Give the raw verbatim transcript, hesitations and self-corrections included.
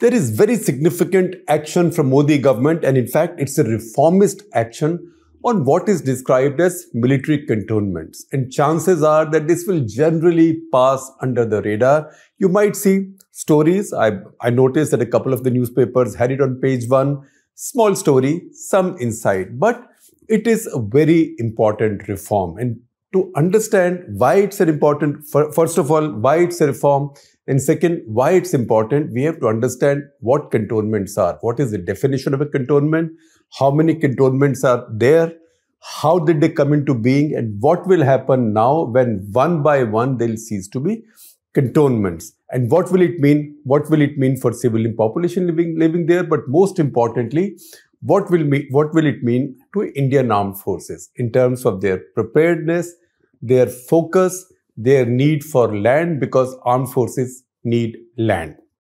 There is very significant action from Modi government, and in fact it's a reformist action on what is described as military cantonments, and chances are that this will generally pass under the radar. You might see stories, I, I noticed that a couple of the newspapers had it on page one, small story, some insight, but it is a very important reform. And to understand why it's an important, first of all, why it's a reform, and second, why it's important, we have to understand what cantonments are, what is the definition of a cantonment, how many cantonments are there, how did they come into being, and what will happen now when one by one they'll cease to be cantonments, and what will it mean, what will it mean for civilian population living living there, but most importantly, what will mean, what will it mean to Indian armed forces in terms of their preparedness, their focus, their need for land, because armed forces need land.